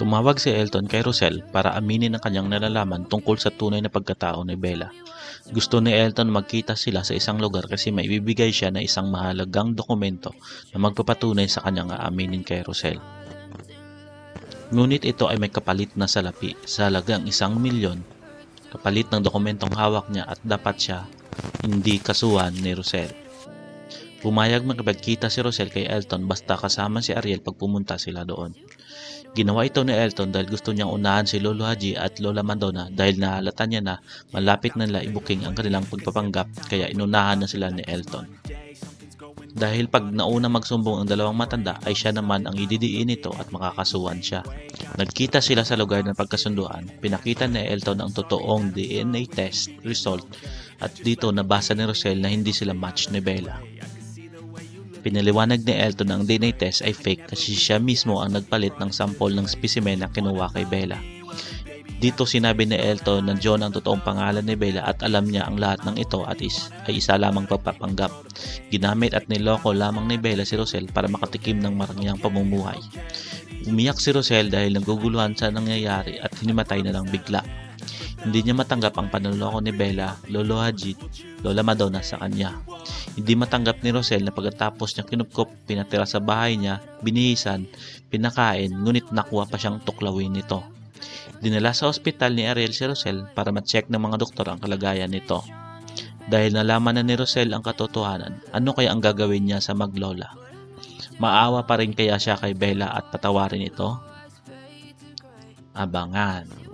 Tumawag si Elton kay Roselle para aminin ang kanyang nalalaman tungkol sa tunay na pagkatao ni Bella. Gusto ni Elton magkita sila sa isang lugar kasi may ibibigay siya na isang mahalagang dokumento na magpapatunay sa kanyang aaminin kay Roselle. Ngunit ito ay may kapalit na salapi sa halagang 1,000,000, kapalit ng dokumentong hawak niya at dapat siya hindi kasuhan ni Roselle. Pumayag magkita si Roselle kay Elton basta kasama si Ariel pag pumunta sila doon. Ginawa ito ni Elton dahil gusto niyang unahan si Lolo Haji at Lola Madonna dahil nahalata niya na malapit na nila i-booking ang kanilang pagpapanggap kaya inunahan na sila ni Elton. Dahil pag nauna magsumbong ang dalawang matanda ay siya naman ang ididiin nito at makakasuhan siya. Nagkita sila sa lugar ng pagkasunduan, pinakita ni Elton ang totoong DNA test result at dito nabasa ni Roselle na hindi sila match ni Bella. Pinaliwanag ni Elton ang DNA test ay fake kasi siya mismo ang nagpalit ng sample ng specimen na kinuha kay Bella. Dito sinabi ni Elton na John ang totoong pangalan ni Bella at alam niya ang lahat ng ito at ay isa lamang pagpapanggap. Ginamit at niloko lamang ni Bella si Roselle para makatikim ng marangyang pamumuhay. Umiyak si Roselle dahil naguguluhan sa nangyayari at hinimatay na lang bigla. Hindi niya matanggap ang panloloko ni Bella, Lolo Haji, Lola Madonna sa kanya. Hindi matanggap ni Roselle na pagkatapos niya kinupkop, pinatira sa bahay niya, binihisan, pinakain, ngunit nakuha pa siyang tuklawin nito. Dinala sa ospital ni Ariel si Roselle para ma-check ng mga doktor ang kalagayan nito. Dahil nalaman na ni Roselle ang katotohanan, ano kaya ang gagawin niya sa maglola? Maawa pa rin kaya siya kay Bella at patawarin ito? Abangan!